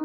Je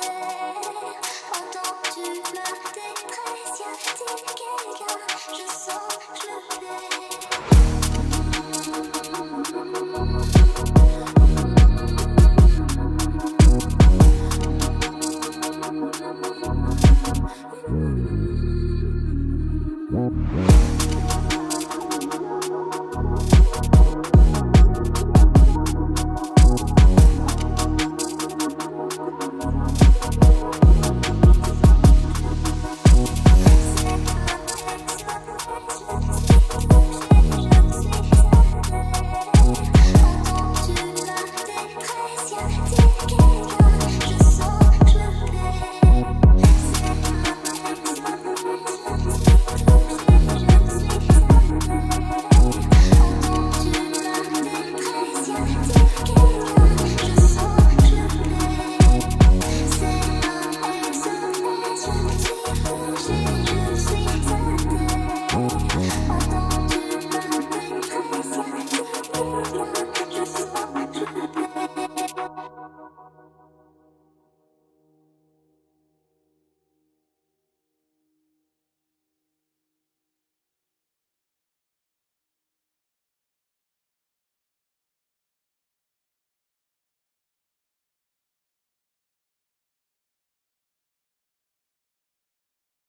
terre, entends-tu ma détresse?